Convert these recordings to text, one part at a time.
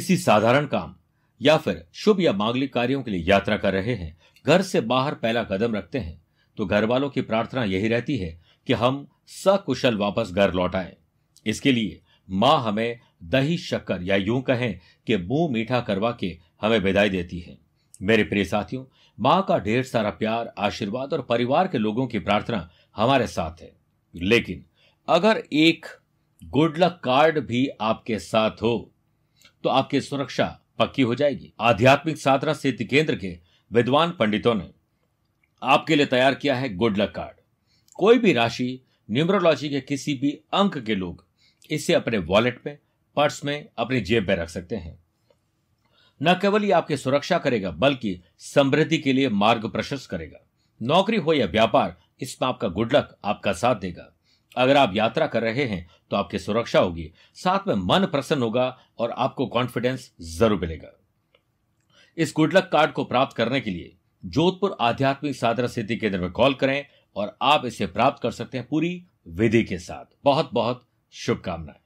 किसी साधारण काम या फिर शुभ या मांगलिक कार्यों के लिए यात्रा कर रहे हैं, घर से बाहर पहला कदम रखते हैं, तो घर वालों की प्रार्थना यही रहती है कि हम सकुशल वापस घर लौट आए। इसके लिए माँ हमें दही शक्कर या यूं कहें कि मुंह मीठा करवा के हमें विदाई देती है। मेरे प्रिय साथियों, माँ का ढेर सारा प्यार, आशीर्वाद और परिवार के लोगों की प्रार्थना हमारे साथ है, लेकिन अगर एक गुड लक कार्ड भी आपके साथ हो तो आपकी सुरक्षा पक्की हो जाएगी। आध्यात्मिक साधना सिद्धि केंद्र के विद्वान पंडितों ने आपके लिए तैयार किया है गुड लक कार्ड। कोई भी राशि, न्यूमरोलॉजी के किसी भी अंक के लोग इसे अपने वॉलेट में, पर्स में, अपनी जेब में रख सकते हैं। न केवल ये आपकी सुरक्षा करेगा बल्कि समृद्धि के लिए मार्ग प्रशस्त करेगा। नौकरी हो या व्यापार, इसमें आपका गुड लक आपका साथ देगा। अगर आप यात्रा कर रहे हैं तो आपकी सुरक्षा होगी, साथ में मन प्रसन्न होगा और आपको कॉन्फिडेंस जरूर मिलेगा। इस गुड लक कार्ड को प्राप्त करने के लिए जोधपुर आध्यात्मिक साधना सिद्धि केंद्र में कॉल करें और आप इसे प्राप्त कर सकते हैं पूरी विधि के साथ। बहुत बहुत शुभकामनाएं।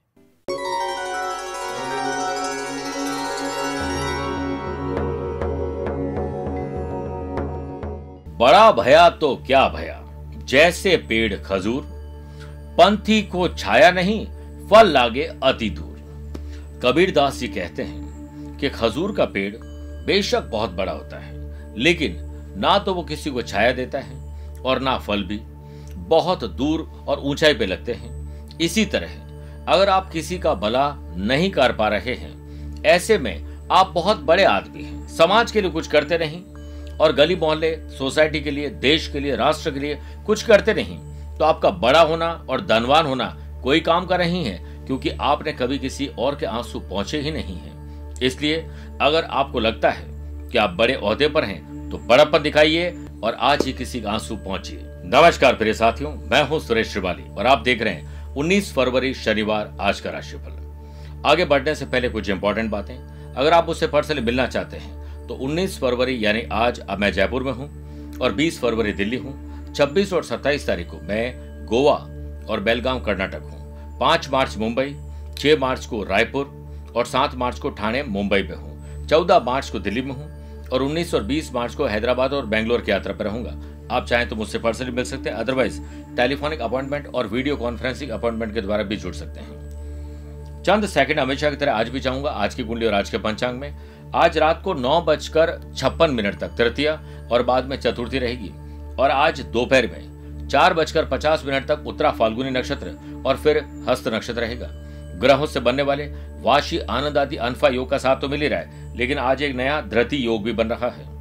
बड़ा भया तो क्या भया, जैसे पेड़ खजूर, पंथी को छाया नहीं, फल लागे अति दूर। कबीरदास जी कहते हैं कि खजूर का पेड़ बेशक बहुत बड़ा होता है, लेकिन ना तो वो किसी को छाया देता है और ना फल भी बहुत दूर और ऊंचाई पे लगते हैं। इसी तरह अगर आप किसी का भला नहीं कर पा रहे हैं, ऐसे में आप बहुत बड़े आदमी हैं, समाज के लिए कुछ करते नहीं और गली मोहल्ले, सोसाइटी के लिए, देश के लिए, राष्ट्र के लिए कुछ करते नहीं, तो आपका बड़ा होना और धनवान होना कोई काम का नहीं है, क्योंकि आपने कभी किसी और के आंसू पहुंचे ही नहीं है। इसलिए अगर आपको लगता है कि आप बड़े ओहदे पर हैं तो बड़प्पन दिखाइए और आज ही किसी का आंसू पहुंचिए। नमस्कार प्रिय साथियों, मैं हूं सुरेश श्रीमाली और आप देख रहे हैं 19 फरवरी शनिवार आज का राशिफल। आगे बढ़ने से पहले कुछ इंपॉर्टेंट बातें। अगर आप मुझसे पर्सनली मिलना चाहते हैं तो 19 फरवरी यानी आज अब मैं जयपुर में हूँ और 20 फरवरी दिल्ली हूँ। 26 और 27 तारीख को मैं गोवा और बेलगांव कर्नाटक हूँ। 5 मार्च मुंबई, 6 मार्च को रायपुर और 7 मार्च को ठाणे मुंबई में हूँ। 14 मार्च को दिल्ली में हूँ और 19 और 20 मार्च को हैदराबाद और बेंगलोर की यात्रा पर रहूंगा। आप चाहें तो मुझसे पर्सनली मिल सकते हैं, अदरवाइज टेलीफोनिक अपॉइंटमेंट और वीडियो कॉन्फ्रेंसिंग अपॉइंटमेंट के द्वारा भी जुड़ सकते हैं। चंद सेकंड हमेशा की तरह आज भी चाहूंगा आज की कुंडली और आज के पंचांग में। आज रात को 9:56 तक तृतीया और बाद में चतुर्थी रहेगी और आज दोपहर में 4:50 तक उत्तरा फाल्गुनी नक्षत्र और फिर हस्त नक्षत्र रहेगा। ग्रहों से बनने वाले वाशी, आनंद आदि अनफा योग का साथ तो मिल ही रहा है, लेकिन आज एक नया धृति योग भी बन रहा है।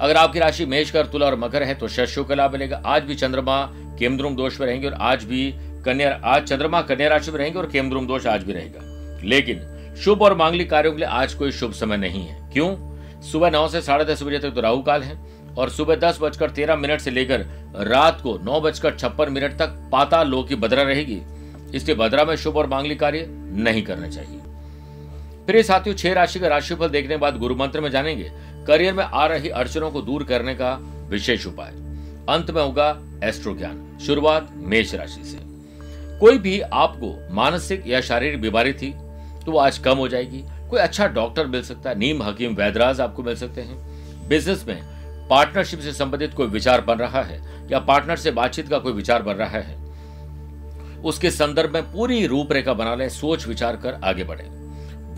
अगर आपकी राशि मेष, कर, तुला और मकर है तो शस्यों का लाभ मिलेगा। आज भी चंद्रमा केमद्रुम दोष में रहेंगे और आज चंद्रमा कन्या राशि में रहेंगे और केमद्रुम दोष आज भी रहेगा। लेकिन शुभ और मांगलिक कार्यों के लिए आज कोई शुभ समय नहीं है। क्यों? सुबह 9 से 10:30 बजे तक तो राहु काल है और सुबह 10:13 से लेकर रात को 9:56 तक पाताल लोक की बद्रा रहेगी। इसलिए बद्रा में शुभ और मांगलिक कार्य नहीं करने चाहिए। प्रिय साथियों, 6 राशि का राशिफल देखने के बाद गुरु मंत्र में जानेंगे करियर में आ रही अड़चनों को दूर करने का विशेष उपाय। अंत में होगा एस्ट्रो ज्ञान। शुरुआत मेष राशि से। कोई भी आपको मानसिक या शारीरिक बीमारी थी तो वो आज कम हो जाएगी। कोई अच्छा डॉक्टर मिल सकता है, नीम हकीम वैदराज आपको मिल सकते हैं। बिजनेस में पार्टनरशिप से संबंधित कोई विचार बन रहा है या पार्टनर से बातचीत का कोई विचार बन रहा है, उसके संदर्भ में पूरी रूपरेखा बना लें, सोच विचार कर आगे बढ़ें।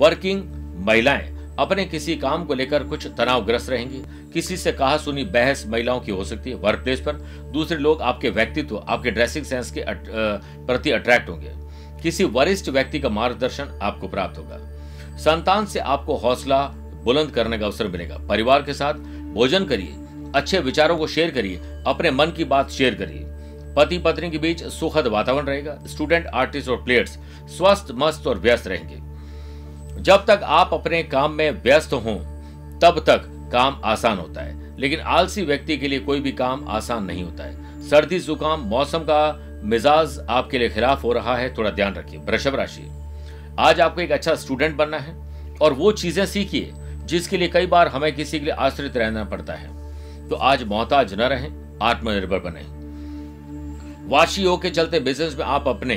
वर्किंग महिलाएं अपने किसी काम को लेकर कुछ तनावग्रस्त रहेंगी। किसी से कहा सुनी बहस महिलाओं की हो सकती है। वर्क प्लेस पर दूसरे लोग आपके व्यक्तित्व, आपके ड्रेसिंग सेंस के प्रति अट्रैक्ट होंगे। किसी वरिष्ठ व्यक्ति का मार्गदर्शन आपको प्राप्त होगा। संतान से आपको हौसला बुलंद करने का अवसर मिलेगा। परिवार के साथ भोजन करिए, अच्छे विचारों को शेयर करिए, अपने मन की बात शेयर करिए। पति पत्नी के बीच सुखद वातावरण रहेगा। स्टूडेंट, आर्टिस्ट और प्लेयर्स स्वस्थ, मस्त और व्यस्त रहेंगे। जब तक आप अपने काम में व्यस्त हों तब तक काम आसान होता है, लेकिन आलसी व्यक्ति के लिए कोई भी काम आसान नहीं होता है। सर्दी जुकाम, मौसम का मिजाज आपके लिए खिलाफ हो रहा है, थोड़ा ध्यान रखिए। वृषभ राशि, आज आपको एक अच्छा स्टूडेंट बनना है और वो चीजें सीखिए जिसके लिए कई बार हमें किसी के लिए आश्रित रहना पड़ता है, तो आज मोहताज न रहें, आत्मनिर्भर बने। वाशी योग के चलते बिजनेस में आप अपने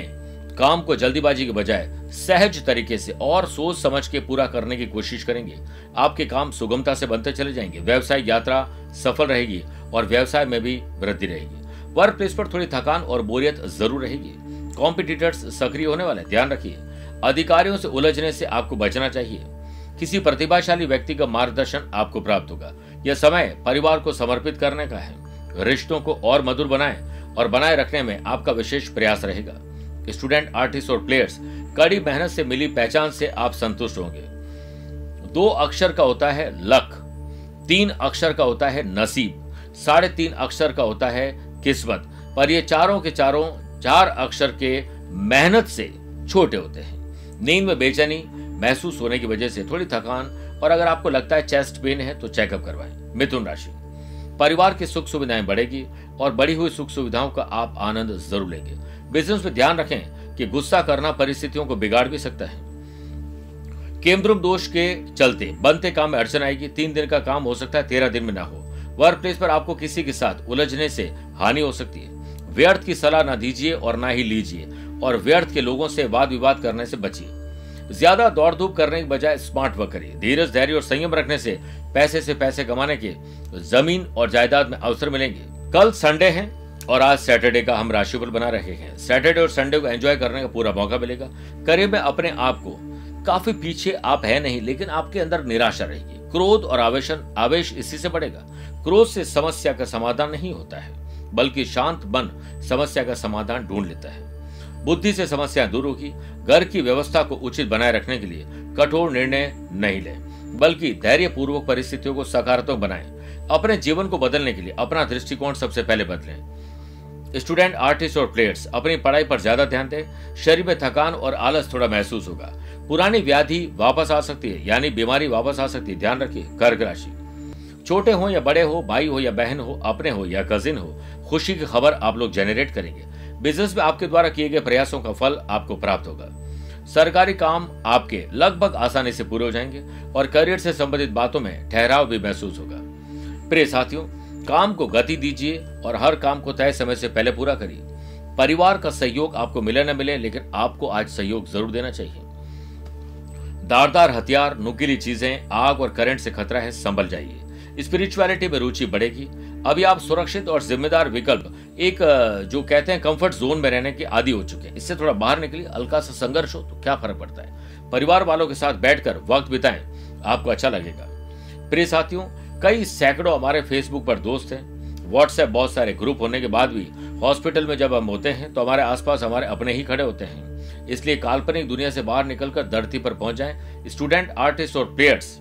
काम को जल्दीबाजी के बजाय सहज तरीके से और सोच समझ के पूरा करने की कोशिश करेंगे। आपके काम सुगमता से बनते चले जाएंगे। व्यवसाय यात्रा सफल रहेगी और व्यवसाय में भी वृद्धि रहेगी। वर्क प्लेस पर थोड़ी थकान और बोरियत जरूर रहेगी। कॉम्पिटिटर्स सक्रिय होने वाले, ध्यान रखिए। अधिकारियों से उलझने से आपको बचना चाहिए। किसी प्रतिभाशाली व्यक्ति का मार्गदर्शन आपको प्राप्त होगा। यह समय परिवार को समर्पित करने का है। रिश्तों को और मधुर बनाएं और बनाए रखने में आपका विशेष प्रयास रहेगा। स्टूडेंट, आर्टिस्ट और प्लेयर्स, कड़ी मेहनत से मिली पहचान से आप संतुष्ट होंगे। 2 अक्षर का होता है लक, 3 अक्षर का होता है नसीब, 3.5 अक्षर का होता है किस्मत, पर ये चारों के चारों 4 अक्षर के मेहनत से छोटे होते हैं। नींद में बेचैनी महसूस होने की वजह से थोड़ी थकान, और अगर आपको लगता है चेस्ट पेन है तो चेकअप करवाएं। मिथुन राशि, परिवार की सुख सुविधाएं बढ़ेगी और बढ़ी हुई सुख सुविधाओं का आप आनंद जरूर लेंगे। बिजनेस में ध्यान रखें कि गुस्सा करना परिस्थितियों को बिगाड़ भी सकता है। केमद्रुम दोष के चलते बनते काम में अड़चन आएगी। 3 दिन का काम हो सकता है 13 दिन में ना हो। वर्क प्लेस पर आपको किसी के साथ उलझने से हानि हो सकती है। व्यर्थ की सलाह ना दीजिए और ना ही लीजिए, और व्यर्थ के लोगों से वाद विवाद करने से बचिए। ज्यादा दौड़ धूप करने के बजाय स्मार्ट वर्क करिए। धीरज, धैर्य और संयम रखने से पैसे कमाने के जमीन और जायदाद में अवसर मिलेंगे। कल संडे है और आज सैटरडे का हम राशिफल बना रहे हैं। सैटरडे और संडे को एंजॉय करने का पूरा मौका मिलेगा। करियर में अपने आप को काफी पीछे आप है नहीं, लेकिन आपके अंदर निराशा रहेगी। क्रोध और आवेश इसी से बढ़ेगा। क्रोध से समस्या का समाधान नहीं होता है, बल्कि शांत मन समस्या का समाधान ढूंढ लेता है। बुद्धि से समस्या दूर होगी। घर की व्यवस्था को उचित बनाए रखने के लिए कठोर निर्णय नहीं लें, बल्कि धैर्यपूर्वक परिस्थितियों को सकारात्मक बनाएं। अपने जीवन को बदलने के लिए अपना दृष्टिकोण सबसे पहले बदलें। स्टूडेंट, आर्टिस्ट और प्लेयर्स, अपनी पढ़ाई पर ज्यादा ध्यान दें। शरीर में थकान और आलस थोड़ा महसूस होगा। पुरानी व्याधि वापस आ सकती है, यानी बीमारी वापस आ सकती है, ध्यान रखिए। कर्क राशि, छोटे हो या बड़े हो, भाई हो या बहन हो, अपने हो या कजिन हो, खुशी की खबर आप लोग जनरेट करेंगे। बिजनेस में आपके द्वारा किए गए प्रयासों का फल आपको प्राप्त होगा। सरकारी काम आपके लगभग आसानी से पूरे हो जाएंगे और करियर से संबंधित बातों में ठहराव भी महसूस होगा। प्रिय साथियों, काम को गति दीजिए और हर काम को तय समय से पहले पूरा करिए। परिवार का सहयोग आपको मिले न मिले, लेकिन आपको आज सहयोग जरूर देना चाहिए। धारदार हथियार, नुकीली चीजें, आग और करंट से खतरा है, संभल जाइए। स्पिरिचुअलिटी में रुचि बढ़ेगी। अभी आप सुरक्षित और जिम्मेदार विकल्प, एक जो कहते हैं कंफर्ट जोन में रहने के आदी हो चुके हैं। इससे थोड़ा बाहर निकलिए। हल्का सा संघर्ष हो तो क्या फर्क पड़ता है। परिवार वालों के साथ बैठकर वक्त बिताएं, आपको अच्छा लगेगा। प्रिय साथियों, कई सैकड़ों हमारे फेसबुक पर दोस्त हैं। व्हाट्सएप बहुत सारे ग्रुप होने के बाद भी हॉस्पिटल में जब हम होते हैं तो हमारे आसपास हमारे अपने ही खड़े होते हैं। इसलिए काल्पनिक दुनिया से बाहर निकलकर धरती पर पहुंच जाएं। स्टूडेंट, आर्टिस्ट और प्लेयर्स,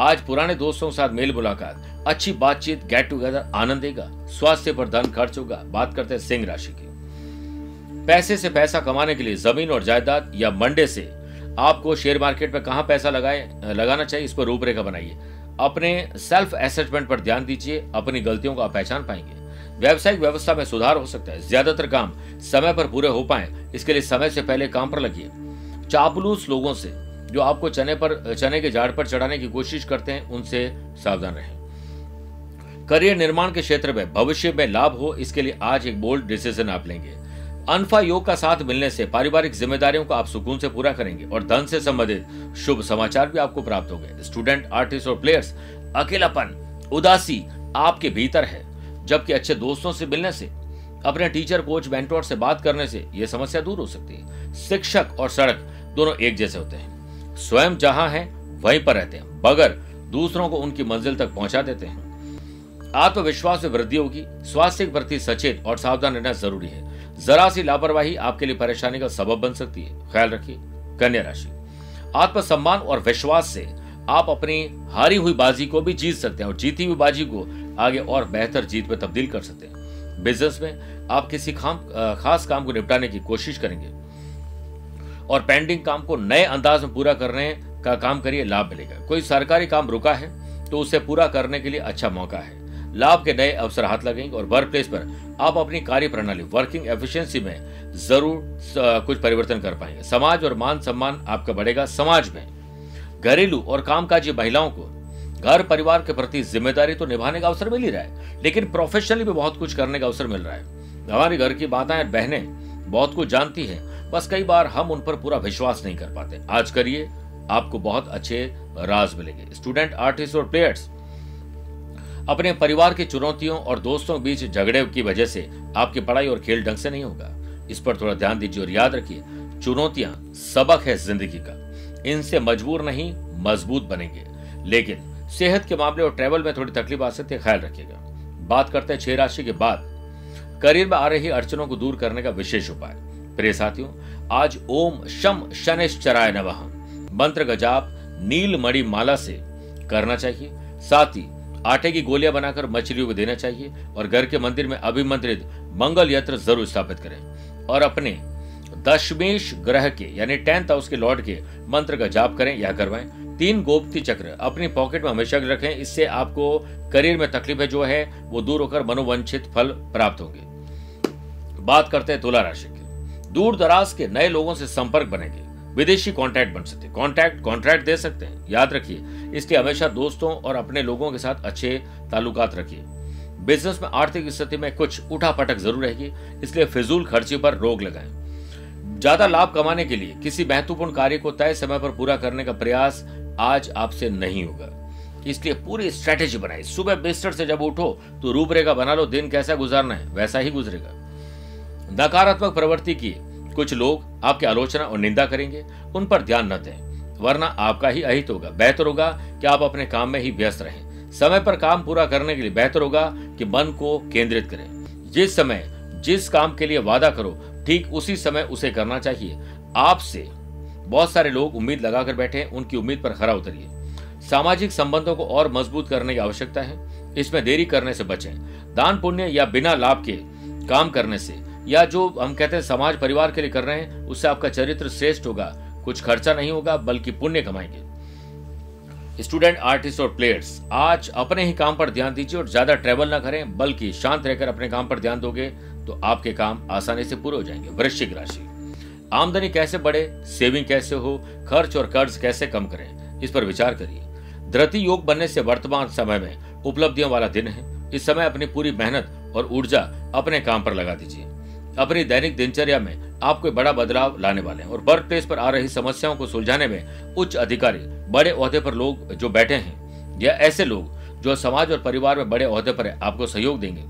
आज पुराने दोस्तों के साथ मेल मुलाकात, अच्छी बातचीत, गेट टुगेदर आनंद देगा। स्वास्थ्य पर धन खर्च होगा। बात करते हैं सिंह राशि की। पैसे से पैसा कमाने के लिए जमीन और जायदाद या मंडे से आपको शेयर मार्केट में कहां पैसा लगाना चाहिए, इस पर रूपरेखा बनाइए। अपने सेल्फ एसेसमेंट पर ध्यान दीजिए। अपनी गलतियों को आप पहचान पाएंगे। व्यावसायिक व्यवस्था में सुधार हो सकता है। ज्यादातर काम समय पर पूरे हो पाए, इसके लिए समय से पहले काम पर लगिए। चापलूस लोगों से जो आपको चने के झाड़ पर चढ़ाने की कोशिश करते हैं, उनसे सावधान रहें। करियर निर्माण के क्षेत्र में भविष्य में लाभ हो, इसके लिए आज एक बोल्ड डिसीजन आप लेंगे। अनफा योग का साथ मिलने से पारिवारिक जिम्मेदारियों को आप सुकून से पूरा करेंगे और धन से संबंधित शुभ समाचार भी आपको प्राप्त होंगे। स्टूडेंट, आर्टिस्ट और प्लेयर्स, अकेलापन, उदासी आपके भीतर है, जबकि अच्छे दोस्तों से मिलने से, अपने टीचर, कोच, मेंटोर से बात करने से यह समस्या दूर हो सकती है। शिक्षक और सड़क दोनों एक जैसे होते हैं। स्वयं जहां हैं वहीं पर रहते हैं, बगैर दूसरों को उनकी मंजिल तक पहुंचा देते हैं। आत्मविश्वास में वृद्धि होगी। स्वास्थ्य के प्रति सचेत और सावधान रहना जरूरी है। जरा सी लापरवाही आपके लिए परेशानी का सबब बन सकती है, ख्याल रखिए। कन्या राशि, आत्मसम्मान और विश्वास से आप अपनी हारी हुई बाजी को भी जीत सकते हैं और जीती हुई बाजी को आगे और बेहतर जीत में तब्दील कर सकते हैं। बिजनेस में आप किसी खास काम को निपटाने की कोशिश करेंगे और पेंडिंग काम को नए अंदाज में पूरा करने का काम करिए, लाभ मिलेगा। कोई सरकारी काम रुका है तो उसे पूरा करने के लिए अच्छा मौका है। लाभ के नए अवसर हाथ लगेंगे और वर्क प्लेस पर आप अपनी कार्य प्रणाली, वर्किंग एफिशिएंसी में जरूर कुछ परिवर्तन कर पाएंगे। समाज और मान सम्मान आपका बढ़ेगा। समाज में घरेलू और कामकाजी महिलाओं को घर परिवार के प्रति जिम्मेदारी तो निभाने का अवसर मिल ही रहा है, लेकिन प्रोफेशनली भी बहुत कुछ करने का अवसर मिल रहा है। हमारे घर की माताएं बहनें बहुत कुछ जानती है, बस कई बार हम उन पर पूरा विश्वास नहीं कर पाते। आज करिए, आपको बहुत अच्छे राज मिलेंगे। स्टूडेंट, आर्टिस्ट और प्लेयर्स, अपने परिवार की चुनौतियों और दोस्तों के बीच झगड़े की वजह से आपकी पढ़ाई और खेल ढंग से नहीं होगा। इस पर थोड़ा ध्यान दीजिए और याद रखिए, चुनौतियां सबक है जिंदगी का, इनसे मजबूर नहीं मजबूत बनेंगे। लेकिन सेहत के मामले और ट्रैवल में थोड़ी तकलीफ आ सकती है, ख्याल रखिएगा। बात करते हैं 6 राशि के बाद करियर में आ रही अड़चनों को दूर करने का विशेष उपाय। प्रिय साथियों, आज ओम शम शनैश्चराय नमः मंत्र का जाप नीलमणि माला से करना चाहिए। साथ ही आटे की गोलियां बनाकर मछलियों को देना चाहिए और घर के मंदिर में अभिमंत्रित मंगल यंत्र जरूर स्थापित करें और अपने दशमेश ग्रह के यानी 10th हाउस के लॉर्ड के मंत्र का जाप करें या करवाएं। 3 गोपति चक्र अपनी पॉकेट में हमेशा रखें, इससे आपको करियर में तकलीफें जो है वो दूर होकर मनोवांछित फल प्राप्त होंगे। बात करते हैं तुला राशि की। दूर दराज के नए लोगों से संपर्क बनेंगे, विदेशी कॉन्टैक्ट बन सकते हैं, कॉन्ट्रैक्ट दे सकते हैं, याद रखिए। इसलिए हमेशा दोस्तों और अपने लोगों के साथ अच्छे ताल्लुकात रखिए। बिजनेस में आर्थिक स्थिति में कुछ उठापटक जरूर रहेगी, इसलिए फिजूल खर्ची पर रोक लगाएं। ज्यादा लाभ कमाने के लिए किसी महत्वपूर्ण कार्य को तय समय पर पूरा करने का प्रयास आज आपसे नहीं होगा, इसलिए पूरी स्ट्रेटेजी बनाए। सुबह बिस्तर से जब उठो तो रूपरेखा बना लो, दिन कैसा गुजारना है वैसा ही गुजरेगा। नकारात्मक प्रवृत्ति की कुछ लोग आपकी आलोचना और निंदा करेंगे, उन पर ध्यान न दें वरना आपका ही अहित होगा। बेहतर होगा कि आप अपने काम में ही व्यस्त रहें। समय पर काम पूरा करने के लिए बेहतर होगा कि मन को केंद्रित करें। जिस समय जिस काम के लिए वादा करो ठीक उसी समय उसे करना चाहिए। आपसे बहुत सारे लोग उम्मीद लगाकर बैठे हैं, उनकी उम्मीद पर खरा उतरिए। सामाजिक संबंधों को और मजबूत करने की आवश्यकता है, इसमें देरी करने से बचें। दान पुण्य या बिना लाभ के काम करने से या जो हम कहते हैं समाज परिवार के लिए कर रहे हैं उससे आपका चरित्र श्रेष्ठ होगा। कुछ खर्चा नहीं होगा बल्कि पुण्य कमाएंगे। स्टूडेंट, आर्टिस्ट और प्लेयर्स, आज अपने ही काम पर ध्यान दीजिए और ज्यादा ट्रैवल ना करें, बल्कि शांत रहकर अपने काम पर ध्यान दोगे तो आपके काम आसानी से पूरे हो जाएंगे। वृश्चिक राशि, आमदनी कैसे बढ़े, सेविंग कैसे हो, खर्च और कर्ज कैसे कम करें, इस पर विचार करिए। धृति योग बनने से वर्तमान समय में उपलब्धियों वाला दिन है। इस समय अपनी पूरी मेहनत और ऊर्जा अपने काम पर लगा दीजिए। अपनी दैनिक दिनचर्या में आपको बड़ा बदलाव लाने वाले हैं और वर्क प्लेस पर आ रही समस्याओं को सुलझाने में उच्च अधिकारी, बड़े ओहदे पर लोग जो बैठे हैं या ऐसे लोग जो समाज और परिवार में बड़े ओहदे पर है आपको सहयोग देंगे।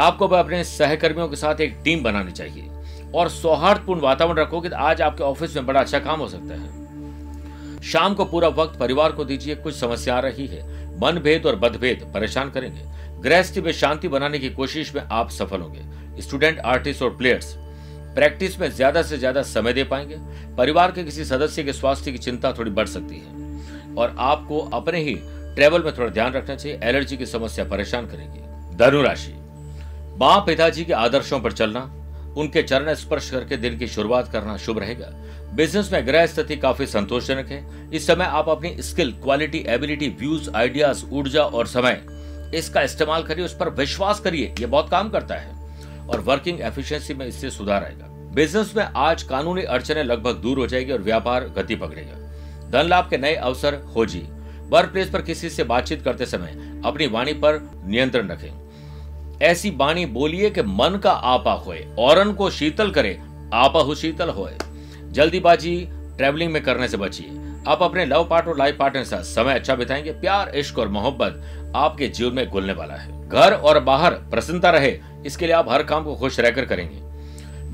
आपको अपने सहकर्मियों के साथ एक टीम बनानी चाहिए और सौहार्दपूर्ण वातावरण रखोगे तो आज आपके ऑफिस में बड़ा अच्छा काम हो सकता है। शाम को पूरा वक्त परिवार को दीजिए, कुछ समस्या आ रही है, मनभेद और मतभेद परेशान करेंगे। गृहस्थी में शांति बनाने की कोशिश में आप सफल होंगे। स्टूडेंट, आर्टिस्ट और प्लेयर्स, प्रैक्टिस में ज्यादा से ज्यादा समय दे पाएंगे। परिवार के किसी सदस्य के स्वास्थ्य की चिंता थोड़ी बढ़ सकती है और आपको अपने ही ट्रेवल में थोड़ा ध्यान रखना चाहिए। एलर्जी की समस्या परेशान करेगी। धनुराशि, माँ पिताजी के आदर्शों पर चलना, उनके चरण स्पर्श करके दिन की शुरुआत करना शुभ रहेगा। बिजनेस में ग्रह स्थिति काफी संतोषजनक है। इस समय आप अपनी skill, quality, ability, views, ideas, ऊर्जा और समय, इसका इस्तेमाल करिए, उस पर विश्वास करिए, यह बहुत काम करता है और वर्किंग एफिशिएंसी में इससे सुधार आएगा। बिजनेस में आज कानूनी अड़चने लगभग दूर हो जाएगी और व्यापार गति पकड़ेगा। धन लाभ के नए अवसर खोजिए। वर्क प्लेस पर किसी से बातचीत करते समय अपनी वाणी पर नियंत्रण रखें। ऐसी वाणी बोलिए कि मन का आपा होए, औरन को शीतल करे, आपा हो शीतल होए। जल्दीबाजी ट्रैवलिंग में करने से बचिए। आप अपने लव पार्ट और लाइफ पार्टनर के साथ समय अच्छा बिताएंगे। प्यार, इश्क और मोहब्बत आपके जीवन में घुलने वाला है। घर और बाहर प्रसन्नता रहे, इसके लिए आप हर काम को खुश रहकर करेंगे।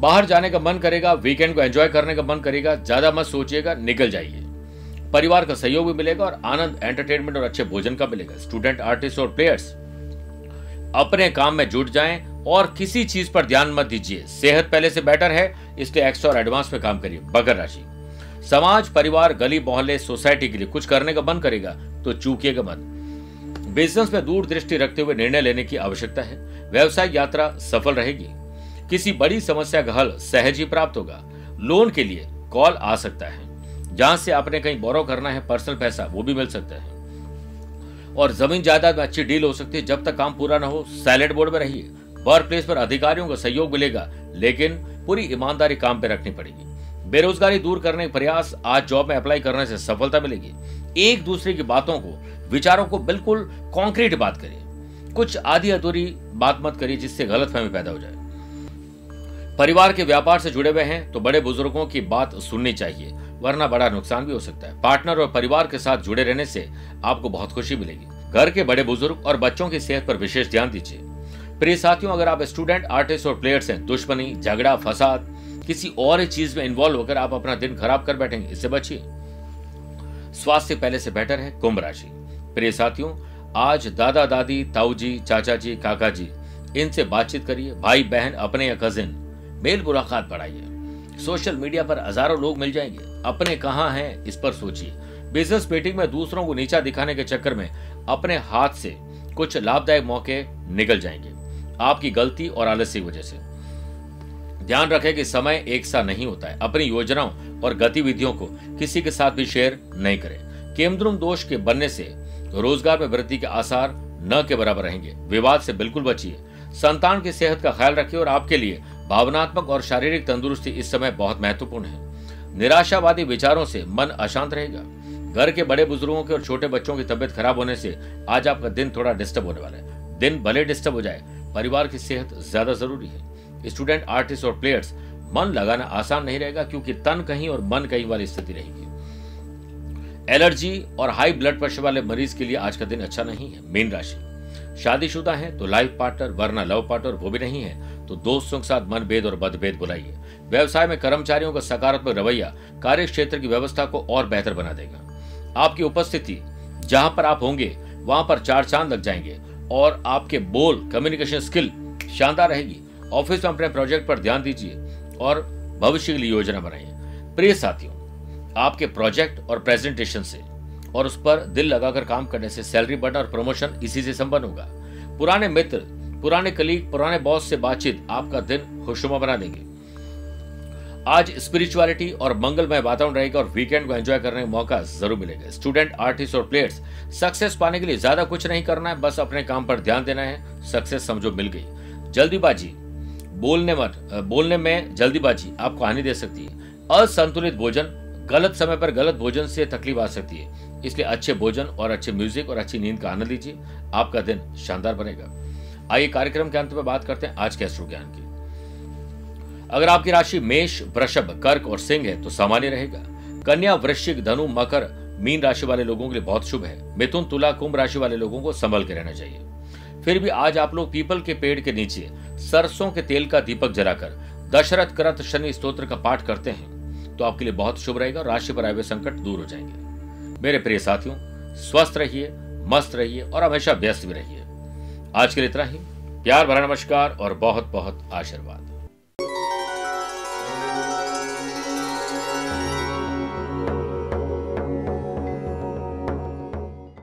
बाहर जाने का मन करेगा, वीकेंड को एंजॉय करने का मन करेगा। ज्यादा मत सोचिएगा, निकल जाइए। परिवार का सहयोग भी मिलेगा और आनंद, एंटरटेनमेंट और अच्छे भोजन का मिलेगा। स्टूडेंट, आर्टिस्ट और प्लेयर्स, अपने काम में जुट जाएं और किसी चीज पर ध्यान मत दीजिए। सेहत पहले से बेटर है, इसलिए एक्स्ट्रा और एडवांस में काम करिए। मकर राशि, समाज, परिवार, गली मोहल्ले, सोसाइटी के लिए कुछ करने का मन करेगा तो चूकिएगा मत। बिजनेस में दूर दृष्टि रखते हुए निर्णय लेने की आवश्यकता है। व्यवसाय यात्रा सफल रहेगी। किसी बड़ी समस्या का हल सहज ही प्राप्त होगा। लोन के लिए कॉल आ सकता है, जहां से आपने कहीं बोरो करना है, पर्सनल पैसा वो भी मिल सकता है और जमीन जायदाद में अच्छी डील हो सकती है। जब तक काम पूरा न हो साइलेंट बोर्ड में रहिए। वर्क प्लेस पर अधिकारियों का सहयोग मिलेगा, लेकिन पूरी ईमानदारी काम पे रखनी पड़ेगी। बेरोजगारी दूर करने के प्रयास, आज जॉब में अप्लाई करने से सफलता मिलेगी। एक दूसरे की बातों को, विचारों को बिल्कुल कॉन्क्रीट बात करिए, कुछ आधी अधूरी बात मत करिए जिससे गलतफहमी पैदा हो जाए। परिवार के व्यापार से जुड़े हुए हैं तो बड़े बुजुर्गों की बात सुननी चाहिए, वरना बड़ा नुकसान भी हो सकता है। पार्टनर और परिवार के साथ जुड़े रहने से आपको बहुत खुशी मिलेगी। घर के बड़े बुजुर्ग और बच्चों की सेहत पर विशेष ध्यान दीजिए। प्रिय साथियों, अगर आप स्टूडेंट, आर्टिस्ट और प्लेयर्स हैं, दुश्मनी, झगड़ा, फसाद, किसी और चीज में इन्वॉल्व होकर आप अपना दिन खराब कर बैठेंगे, इससे बचिए। स्वास्थ्य पहले से बेहतर है। कुंभ राशि। प्रिय साथियों, आज दादा दादी, ताऊ जी, चाचा जी, काका जी, इनसे बातचीत करिए। भाई बहन, अपने या कजिन, मेल मुलाकात बढ़ाइए। सोशल मीडिया पर हजारों लोग मिल जाएंगे, अपने कहाँ हैं इस पर सोचिए। बिजनेस मीटिंग में दूसरों को नीचा दिखाने के चक्कर में अपने हाथ से कुछ लाभदायक मौके निकल जाएंगे, आपकी गलती और आलस्य की वजह से। ध्यान रखें कि समय एक सा नहीं होता है। अपनी योजनाओं और गतिविधियों को किसी के साथ भी शेयर नहीं करें। केमद्रुम दोष के बनने से रोजगार में वृद्धि के आसार न के बराबर रहेंगे। विवाद से बिल्कुल बचिए। संतान की सेहत का ख्याल रखिए और आपके लिए भावनात्मक और शारीरिक तंदुरुस्ती इस समय बहुत महत्वपूर्ण है। निराशावादी विचारों से मन अशांत रहेगा। घर के बड़े बुजुर्गों के और छोटे बच्चों की तबीयत खराब होने से आज आपका दिन थोड़ा डिस्टर्ब होने वाला है। दिन भले डिस्टर्ब हो जाए, परिवार की सेहत ज्यादा जरूरी है। स्टूडेंट, आर्टिस्ट और प्लेयर्स, मन लगाना आसान नहीं रहेगा क्योंकि तन कहीं और मन कहीं वाली स्थिति रहेगी। एलर्जी और हाई ब्लड प्रेशर वाले मरीज के लिए आज का दिन अच्छा नहीं है। मीन राशि। शादीशुदा है तो लाइफ पार्टनर, वरना लव पार्टनर, वो भी नहीं है तो दोस्तों के साथ मनभेद और मतभेद बुलाइए। व्यवसाय में कर्मचारियों का सकारात्मक रवैया कार्य क्षेत्र की व्यवस्था को और बेहतर बना देगा। आपकी उपस्थिति जहां पर आप होंगे वहां पर चार चांद लग जाएंगे और आपके बोल, कम्युनिकेशन स्किल शानदार रहेगी। ऑफिस में अपने प्रोजेक्ट पर ध्यान दीजिए और भविष्य के लिए योजना बनाइए। प्रिय साथियों, आपके प्रोजेक्ट और प्रेजेंटेशन से और उस पर दिल लगाकर काम करने से सैलरी बढ़ना और प्रमोशन इसी से संपन्न होगा। पुराने मित्र, पुराने कलीग, पुराने बॉस से बातचीत आपका दिन खुशनुमा बना देंगे। आज स्पिरिचुअलिटी और मंगलमय वातावरण रहेगा और वीकेंड को एंजॉय करने का मौका जरूर मिलेगा। स्टूडेंट, आर्टिस्ट और प्लेयर्स, सक्सेस पाने के लिए ज्यादा कुछ नहीं करना है, बस अपने काम पर ध्यान देना है। सक्सेस समझो मिल गई। जल्दीबाजी, बोलने में जल्दीबाजी आपको हानि दे सकती है। असंतुलित भोजन, गलत समय पर गलत भोजन से तकलीफ आ सकती है, इसलिए अच्छे भोजन और अच्छे म्यूजिक और अच्छी नींद का आनंद लीजिए। आपका दिन शानदार बनेगा। आइए कार्यक्रम के अंत में बात करते हैं आज के एस्ट्रो ज्ञान की। अगर आपकी राशि मेष, वृषभ, कर्क और सिंह है तो सामान्य रहेगा। कन्या, वृश्चिक, धनु, मकर, मीन राशि वाले लोगों के लिए बहुत शुभ है। मिथुन, तुला, कुंभ राशि वाले लोगों को संभल के रहना चाहिए। फिर भी आज आप लोग पीपल के पेड़ के नीचे सरसों के तेल का दीपक जलाकर दशरथ कृत शनि स्तोत्र का पाठ करते हैं तो आपके लिए बहुत शुभ रहेगा और राशि पर आए हुए संकट दूर हो जाएंगे। मेरे प्रिय साथियों, स्वस्थ रहिए, मस्त रहिए और हमेशा व्यस्त भी रहिए। आज के लिए इतना ही। प्यार भरा नमस्कार और बहुत बहुत आशीर्वाद।